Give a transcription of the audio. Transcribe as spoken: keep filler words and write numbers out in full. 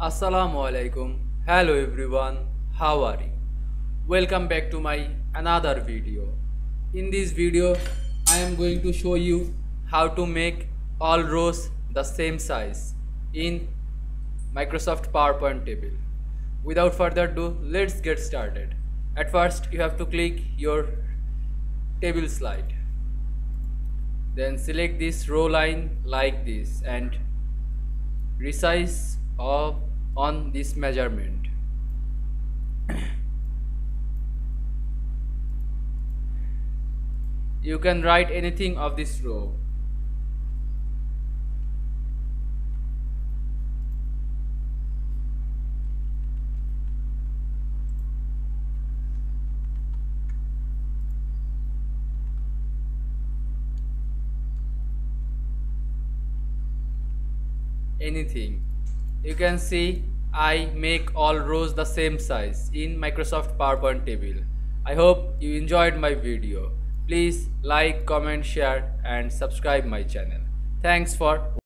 Assalamu alaikum. Hello everyone, how are you? Welcome back to my another video. In this video I am going to show you how to make all rows the same size in Microsoft PowerPoint table. Without further ado, let's get started. At first you have to click your table slide, then select this row line like this and resize of on this measurement. You can write anything of this row. Anything. You can see I make all rows the same size in Microsoft PowerPoint table. I hope you enjoyed my video. Please like, comment, share and subscribe my channel. Thanks for